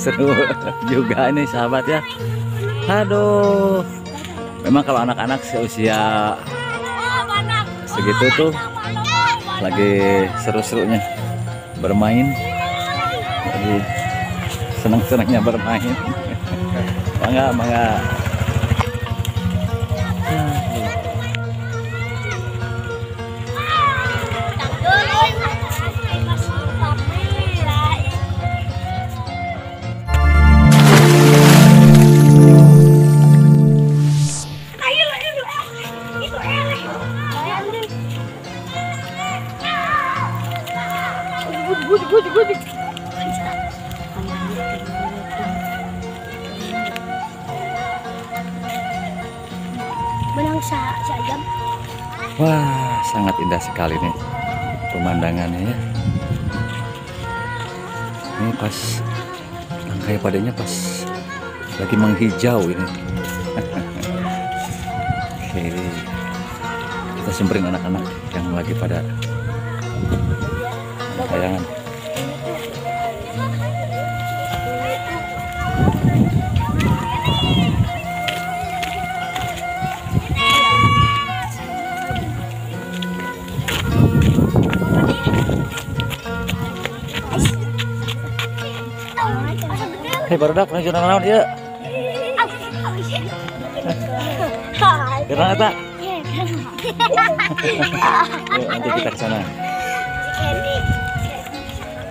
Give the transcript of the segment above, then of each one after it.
Seru juga nih sahabat ya. Aduh, memang kalau anak-anak seusia segitu tuh lagi seru-serunya bermain, lagi senang-senangnya bermain. Mangga. Wah, sangat indah sekali nih pemandangannya ya. Ini pas tangkai padanya pas lagi menghijau ini. Oke, kita semperin anak-anak yang lagi pada kayangan. Hei barudak, pengen curang lawan dia. Gerang tak? Yuk, nanti kita kesana.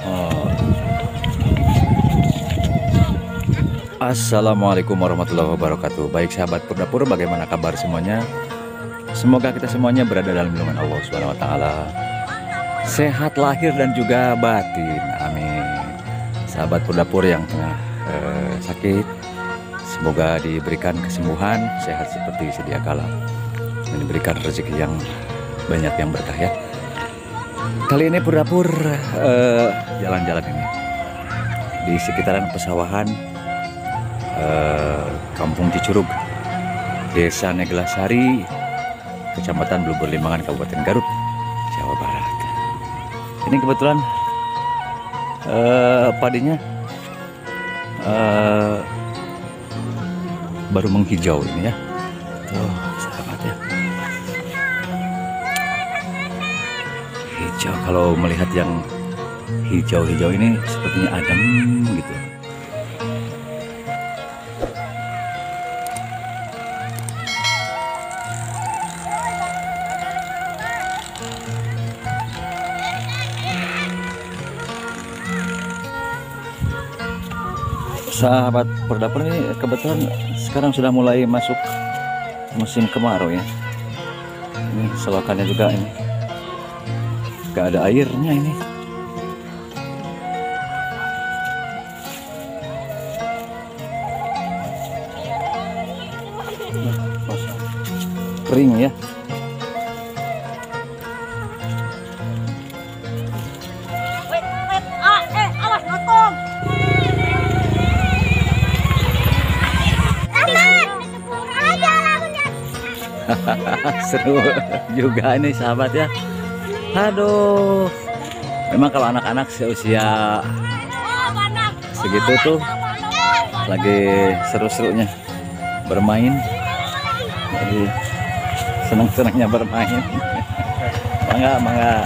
Oh. Assalamualaikum warahmatullahi wabarakatuh. Baik sahabat Purdapur, bagaimana kabar semuanya? Semoga kita semuanya berada dalam lindungan Allah Subhanahu wa Ta'ala. Sehat lahir dan juga batin. Amin. Sahabat Purdapur yang tengah sakit, semoga diberikan kesembuhan, sehat seperti sedia kala, dan diberikan rezeki yang banyak yang berkah ya. Kali ini Purdapur jalan-jalan ini di sekitaran pesawahan Kampung Cicurug, Desa Neglasari, Kecamatan BL.Limbangan, Kabupaten Garut, Jawa Barat. Ini kebetulan padinya baru menghijau ini ya. Oh, sahabat ya. Hijau, kalau melihat yang hijau-hijau ini sepertinya adem gitu. Sahabat Purdapur, ini kebetulan sekarang sudah mulai masuk musim kemarau ya. Ini selokannya juga ini gak ada airnya ini. Kering ya. Seru juga nih sahabat ya. Aduh, memang kalau anak-anak seusia segitu tuh lagi seru-serunya bermain, lagi senang-senangnya bermain. Mangga.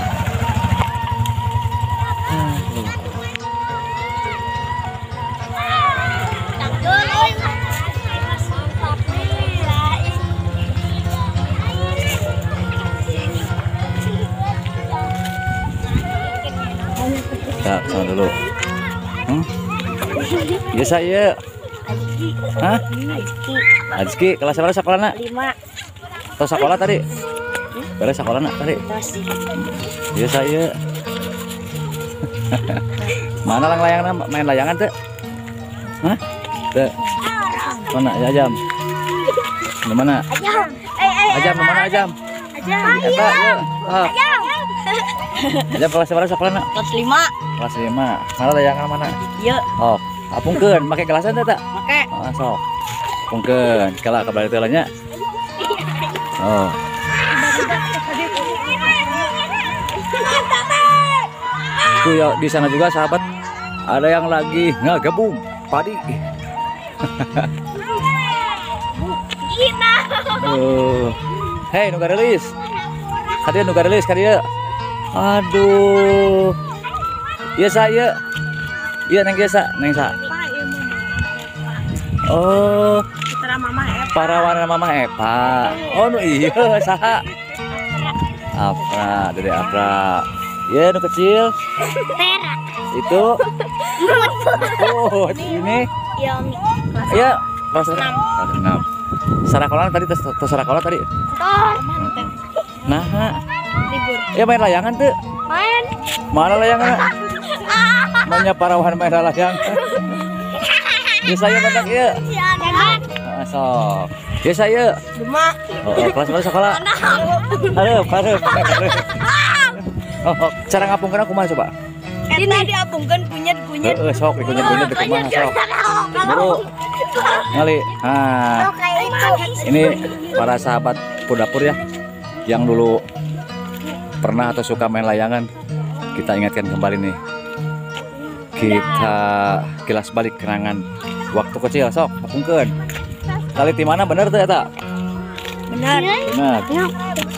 Sama dulu. Biasa ya. Hah? Ajki kelas berapa sekolah nak? 5. Atau sekolah tadi? Beres sekolah nak tadi? Biasa ya. Mana lang layangan, main layangan tuh? Hah? Tuh. Mana ya Ajam? Di mana? Ajam di mana Ajam? Ajam. Ada kelas berapa sekolah nak? Kelas 5. Kelas 5. Mana layangan mana? Iya. Oh, apungkeun make kelasan teh tak? Make. Oh, sok. Apungkeun. Kala kabari teh nya. Oh. Tuh ya, di sana juga sahabat Ada yang lagi ngegabung padi. Hei, nugarilis. Hadir nugarilis kadieu. Aduh. Iya sa ieu. Iya neng desa, neng sa. Oh, parawana Mamah Eva. Oh, nu ieu saha? Afra, Dede Afra. Iya, nu kecil. Tera. Itu oh ini ya kelas 6 sarakolan tadi tes sarakolan tadi nah ya main layangan tuh main mana layangan mainnya parawan main layangan biasa ya bentak ya sok biasa ya kelas baru sekolah harap oh cara ngapungkan aku mah coba kita diapungkan kunyit-kunyit sok dikunyit-kunyit di rumah sok baru ngali nah ini para sahabat Purdapur ya yang dulu pernah atau suka main layangan kita ingatkan kembali nih kita kilas balik kenangan waktu kecil sok apungkeun kali di mana bener tuh eta bener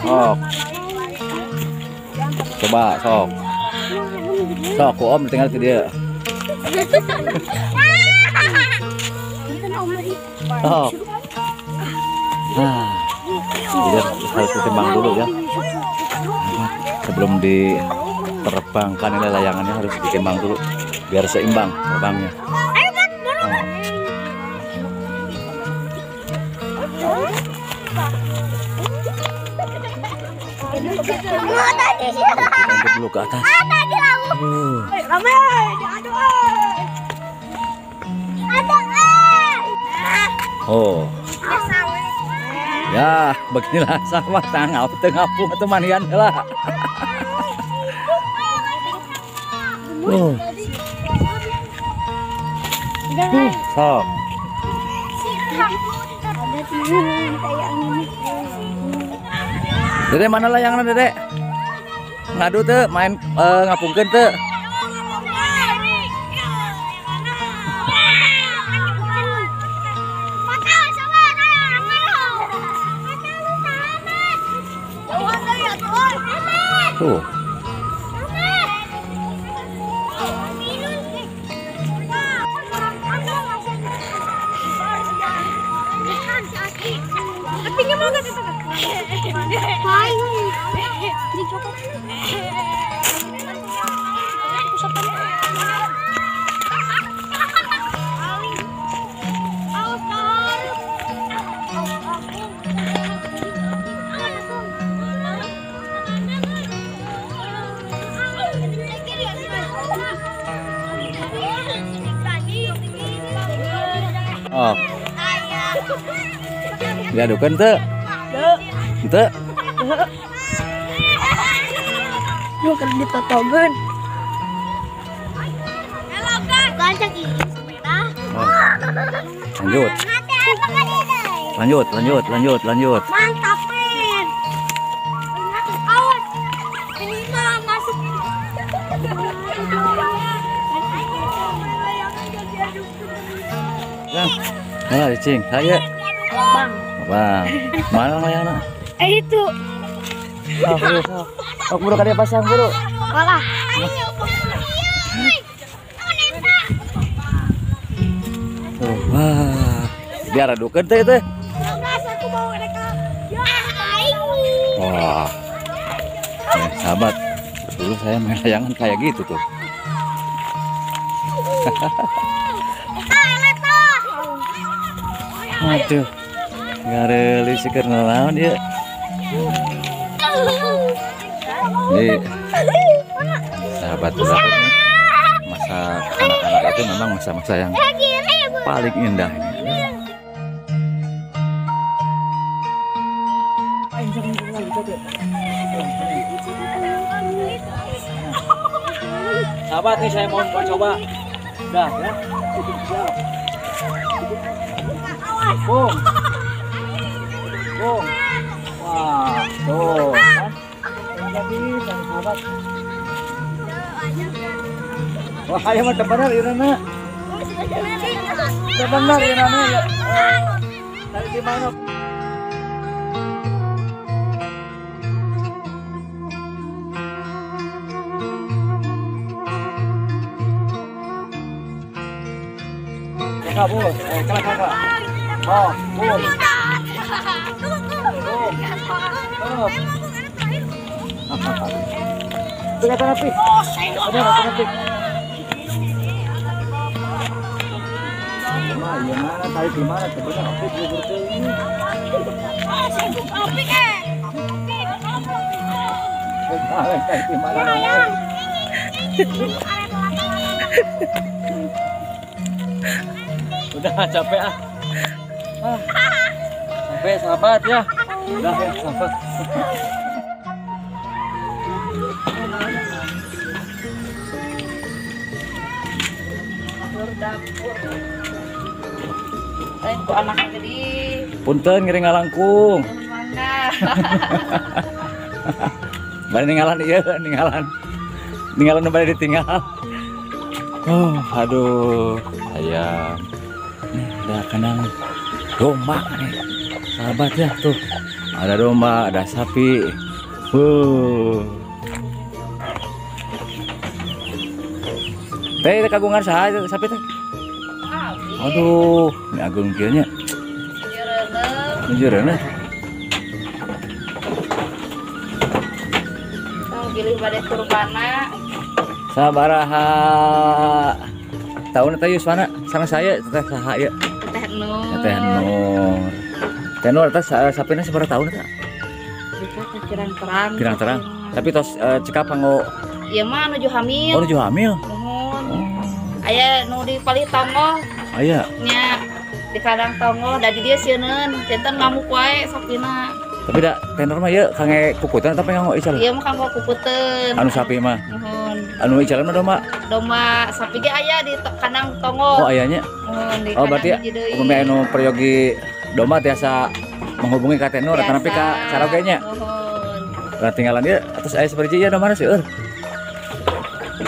sok coba sok so, aku om tinggal ke dia. Oh. Nah, harus ditimbang dulu ya. Sebelum diterbangkan ini layangannya harus ditimbang dulu biar seimbang terbangnya. Angkat dulu ke atas. Oh. Ya, beginilah sama tanggal tengapung atau manian lah. Sok. Dede mana layangan Dede? Ngadu tuh main ngapungkeun tuh. Tuh. Oh. Diadukan tuh. Tuh. Lu kan ditotoban. Lanjut. Lanjut. Mantapin. Awas. Kelima masuk. Nah, cing, saya. Bang. Mana layana? Itu. Aku buru kada pasang buru. Malah. Oh, wah. Biar adukeun teh teh. Wah. Sahabat, dulu saya main layangan kayak gitu tuh. Aduh, ngareli sih karena lawan ya. Jadi, sahabat Purdapurnya, masa anak-anak itu memang masa-masa yang paling indah. Sahabat nih saya mau coba. Dah ya. Bung, bung, wah, tuh, kan? Jadi, sahabat. Wah, ayo mah tebenar irana. Tebenar irana ya. Dari di mana? Kabur, kelak. Oh, bur. Udah capek ah. Capek sahabat ya. Udah ya sahabat. Purdapur. Lain ku anak gede. Punten ngering alangkung. Bari ninggalan ieu, ninggalan. Ninggalan bari ditinggal. Oh, aduh, ayam. Udah kenang domba nih sahabat ya, tuh ada domba, ada sapi. Teh kagungan saha sapi teh? Aduh, ini agung kieu nya. Jeureuneuh. Tong gilih bade kurpana. Sabaraha tahun eta yuswana sareng saya teh saha ieu? Tenor atas sapina seberapa tahun tak? Pirang terang. Tapi tos cekap ngau. Iya mah nuju hamil. Oh nuju hamil. Oh. Ayah nu di palih tongo. Ayah. Nya di kadang tongo. Dari dia sianen. Centen ngamuk wae sapina. Tapi dak tenor mah ya kange kukutan tapi ngau ical. Iya mah kange kukutan. Anu sapi mah. Anu ical mah domba. Domba sapi ge ayah di kadang tongo. Oh ayahnya. Oh berarti umumnya anu peryogi domba tiasa menghubungi Kak Tenor, tapi Kak Carogenya. Nah, tinggalan dia atas ayah seperti ya nomornya sih.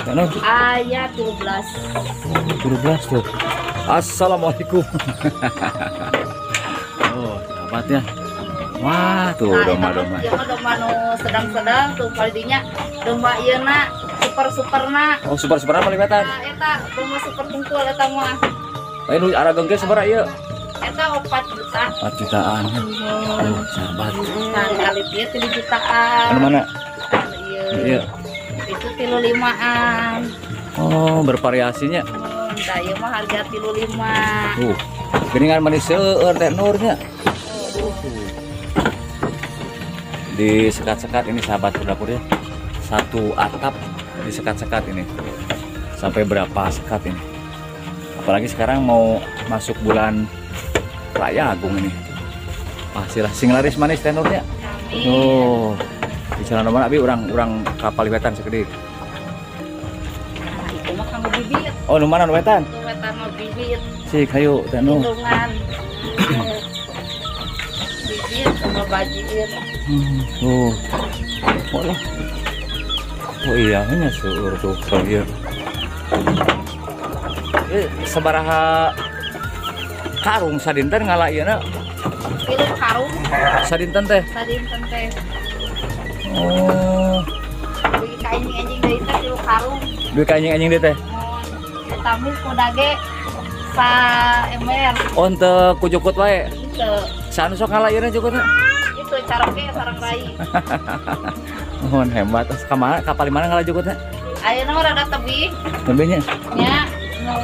Tenor. Ayah 12 tuh. Assalamualaikum. Oh, sahabatnya. Wah, tuh domba-domba. Iya, domba nu sedang-sedang tuh paldinya domba ieu na super-superna. Oh, super-superna palibatan. Nah, eta domba super tungkul eta mah. Lain nu arageng ge sabaraha ieu? Eta 4 jutaan. Oh, sahabat. Kali dia 3 jutaan. Anu mana? Iya. Itu 35-an. Oh, bervariasinya. Tah ieu mah harga 35. Geuningan manis seueur teh nurnya. Di sekat-sekat ini sahabat Purdapur ya. Satu atap di sekat-sekat ini. Sampai berapa sekat ini? Apalagi sekarang mau masuk bulan Raya Agung ini. Hasilnya singlaris manis tenornya. Oh. Di jalan nomor abi urang kapal wetan sekedik. Itu mah kanggo bibit. Oh, nu mana nu wetan? Nu wetan mah bibit. Si kayu tanu. Lindungan. Bibit sama bajiin. Oh. Boleh. Oh iya, hanya seueur tuh kalieu. Sabaraha karung sadinten ngalah iana pilih karung sadinten teh oh duit kainjing anjing dari teh pilih karung duit kainjing anjing dari teh tamis kodage sa emer oh ente kujukut wae itu saan sok ngalah iana jukutnya itu caroknya sarang bayi oh hebat kapal mana ngalah jukutnya ayo nomor ada tebihnya ya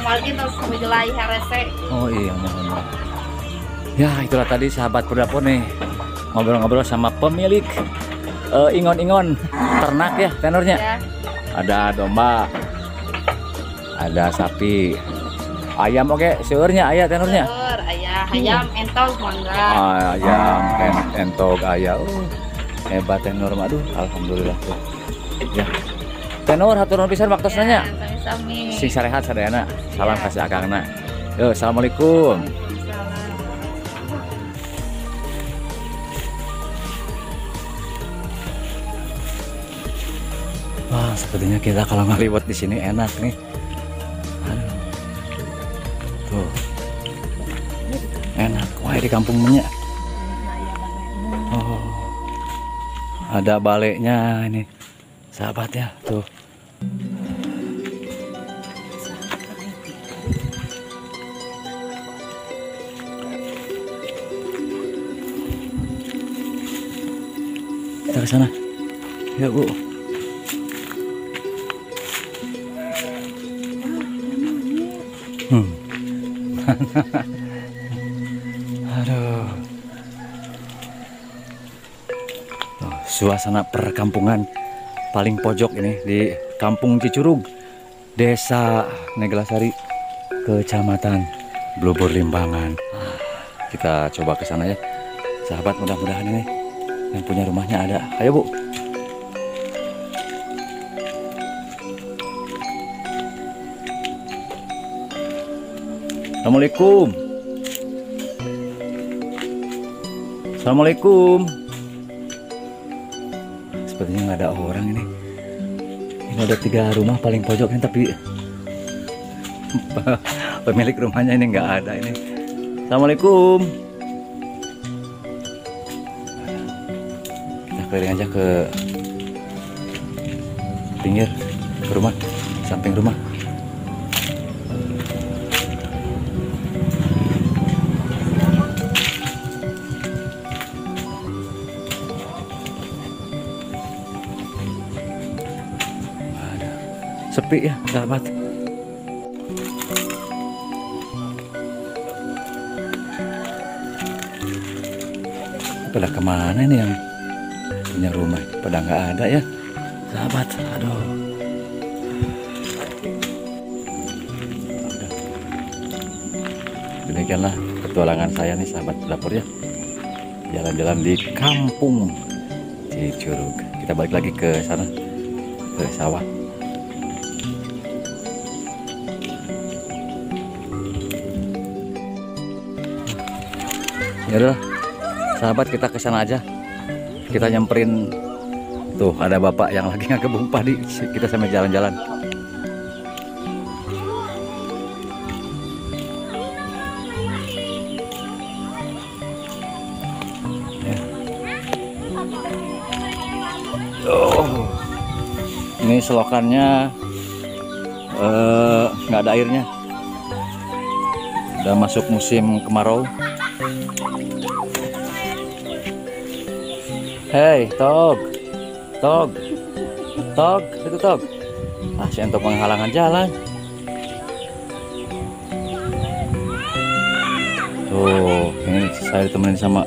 lagi terus menjelai herese. Oh iya mohon. Ya itulah tadi sahabat Purdapur nih ngobrol-ngobrol sama pemilik ingon-ingon ternak ya tenornya ya. Ada domba, ada sapi, ayam oke seurnya ayah tenornya. Seur, ayam entog mangga. Ayam entog ayam. Hebat tenor mah aduh alhamdulillah tuh. Ya. Tenor hatur nuhun pisan waktu nanya. Sing sarehat sadayana. Salam kasih akangna. Yo, assalamualaikum. Wah, sepertinya kita kalau ngaliwat di sini enak nih. Tuh. Enak. Wah, di kampung minyak. Oh. Ada baleknya ini. Sahabat ya, tuh. Kita ke sana. Ya, Bu. Aduh. Oh, suasana perkampungan paling pojok ini di Kampung Cicurug, Desa Neglasari, Kecamatan BL.Limbangan. Kita coba ke sana ya, sahabat. Mudah-mudahan ini yang punya rumahnya ada. Ayo, Bu. Assalamualaikum. Assalamualaikum. Sepertinya nggak ada orang ini. Ini ada 3 rumah paling pojoknya, tapi pemilik rumahnya ini nggak ada ini. Assalamualaikum. Kita keliling aja ke pinggir, ke rumah, samping rumah. Sepi ya, sahabat. Pada kemana ini yang punya rumah? Pada nggak ada ya, sahabat. Aduh. Demikianlah petualangan saya nih, sahabat dapur ya. Jalan-jalan di Kampung Cicurug. Kita balik lagi ke sana, ke sawah. Yaudah, sahabat, kita ke sana aja. Kita nyamperin. Tuh, ada bapak yang lagi ngekebun padi. Kita sambil jalan-jalan. Oh. Ini selokannya nggak ada airnya. Udah masuk musim kemarau. Hei, Tog, Tog, Tog, itu Tog. Ah, si Entog menghalangan jalan. Tuh, ini saya ditemenin sama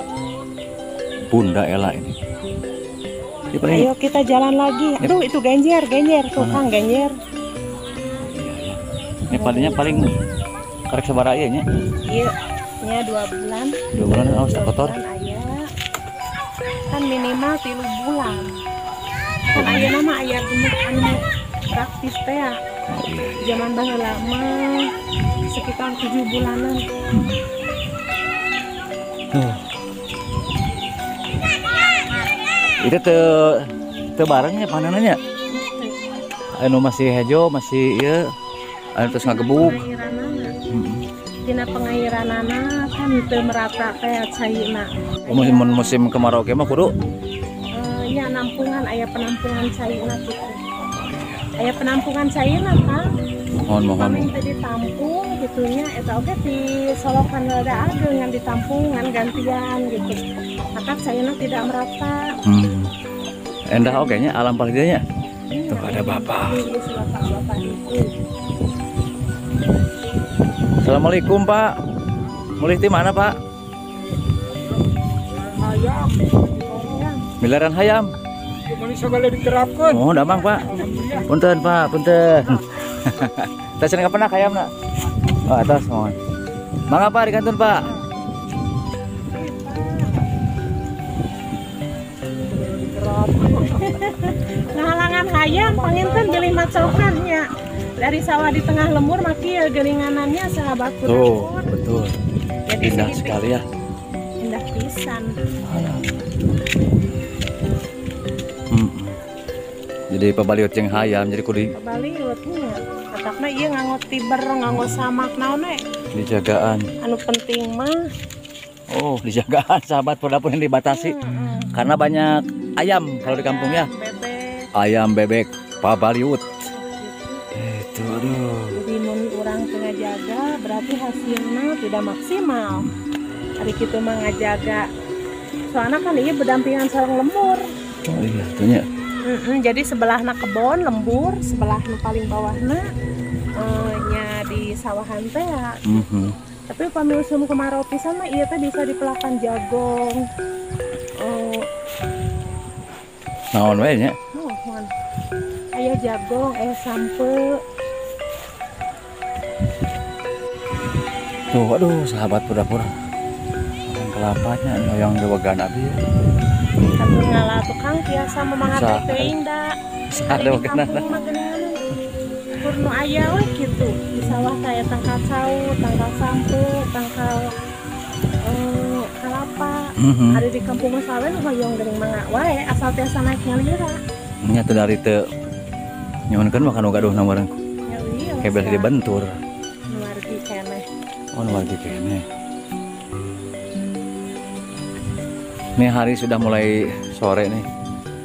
Bunda Ella ini. Ayo kita jalan lagi. Aduh, itu genjer, genjer, tukang genjer. Ini padinya paling karek sabaraha ieu nya. Iya. Nya 2 bulan. 2 bulan awas kotor. Kan minimal 3 bulan. Kan ayeuna mah aya anu praktis teh ya. Zaman baheula mah sekitar 7 bulanan. Itu teu barengnya panenannya. Anu masih hejo, masih ieu anu terus ngagebuk. Dina pengairanana kan teu merata kayak cayina. Musim kemarau ke mah kudu nya nampungan, aya penampungan cayina kitu. Aya penampungan cayina kan. Mohon. Paming teh ditampung kitu nya eta oge di solokan rada ageung ngan ditampungan gantian gitu. Maka cayina tidak merata. Endah oge nya alam palidanya. Tuh ada bapak. Assalamualaikum, Pak. Mulih di mana, Pak? Hayam. Miliaran hayam. Oh, damang, Pak. Punten, Pak, punten. Tasan ka pernah hayam, nak? Oh, atas, mohon. Mangga, Pak, di kantun, Pak. Ngahalangan hayam, panginten beli macokannya. Dari sawah di tengah lembur makin geringanannya, sahabat. Tuh, betul. Jadi indah sekali ya. Indah pisan. Jadi pabaliut jeung hayam jadi kudu pabaliutnya. Katakna ieu nganggo tiber, nganggo samak naon we. dijagaan. Anu penting mah. Oh, dijagaan sahabat Purdapur yang dibatasi. Karena banyak ayam kalau di kampung ya. Ayam bebek, pabaliut. Itu aduh. Jadi mun urang teu ngajaga berarti hasilnya tidak maksimal. Hari kita mah ngajaga. Soalnya kan ieu berdampingan sareng lembur. Oh iya, tanya. Jadi sebelahna kebon lembur, sebelahna paling bawahna nya di sawahan teh. Tapi upami musim kemarau pisan mah ieu teh bisa dipelakan jagong. Naon wae nya? Aya jagong, sampe. Tuh, aduh sahabat Purdapur. Yang kelapanya yang dewagana bieu. Atuh ngalah tukang biasa memangat teuing da. Sadewa kenaan. Purnu aya we kitu. Di sawah teh tangkal cau, tangkal sampe, tangkal kelapa. Ada di kampung masawe hoyong geuning mangga wae asal tiasa naik nyalira. Nya teu dari teu nyonkeun mah kanu gaduh namarang. Ya iya. Hebel dibentur. Nuwargi keneh. Oh nuwargi keneh. Nih hari sudah mulai sore nih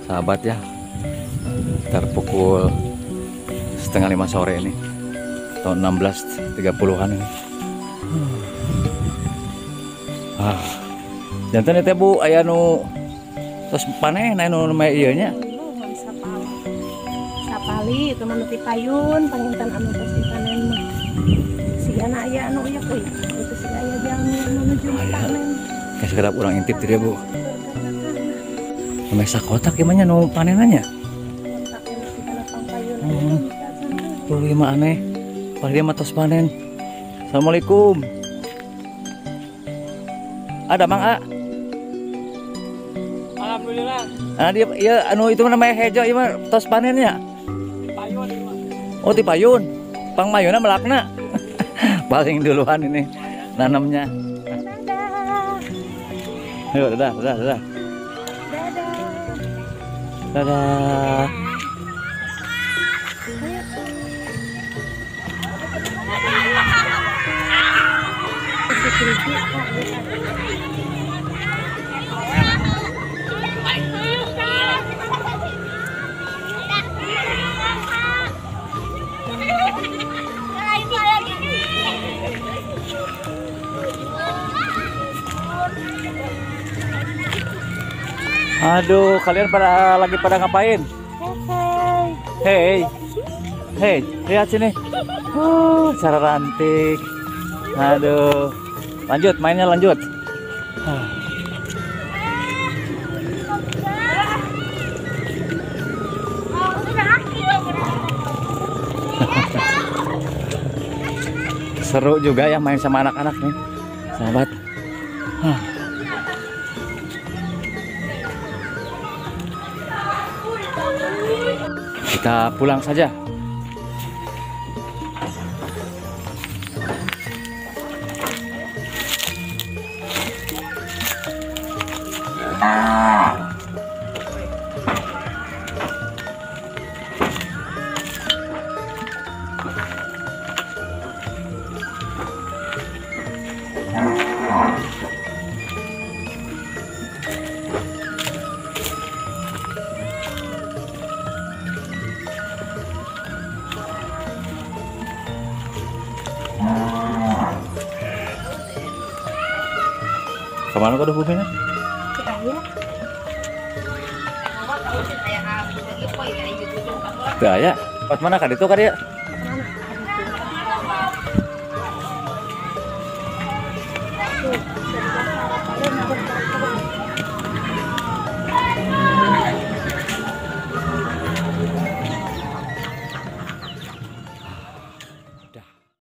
sahabat ya, terpukul 4:30 sore ini tahun 1630-an ini. Jantan itu bu ayah nu terus panen ayah nu namanya iya nya sapali itu menuti payun pengintan anu terus dipanen si anak ayah anu iya kuy itu si ayah jamin menuju panen ya segera urang intip dia bu memesak kotak gimana nu panenannya? Tuh lima aneh paling dia matos panen. Assalamualaikum. Ada Mang A. Alhamdulillah. Nah dia ya anu itu namanya hejo ieu mah tos panennya. Payun ieu mah. Oh, ti payun. Pang mayona melakna. Paling duluan ini nanamnya. Ayo dadah. Dadah. Aduh, kalian pada lagi pada ngapain? Hey, lihat sini. Cara rantik. Aduh, lanjut mainnya lanjut. Seru juga ya main sama anak-anak nih, sahabat. Kita pulang saja. Kemana kau buminya? Ke ayah. Mana kah itu?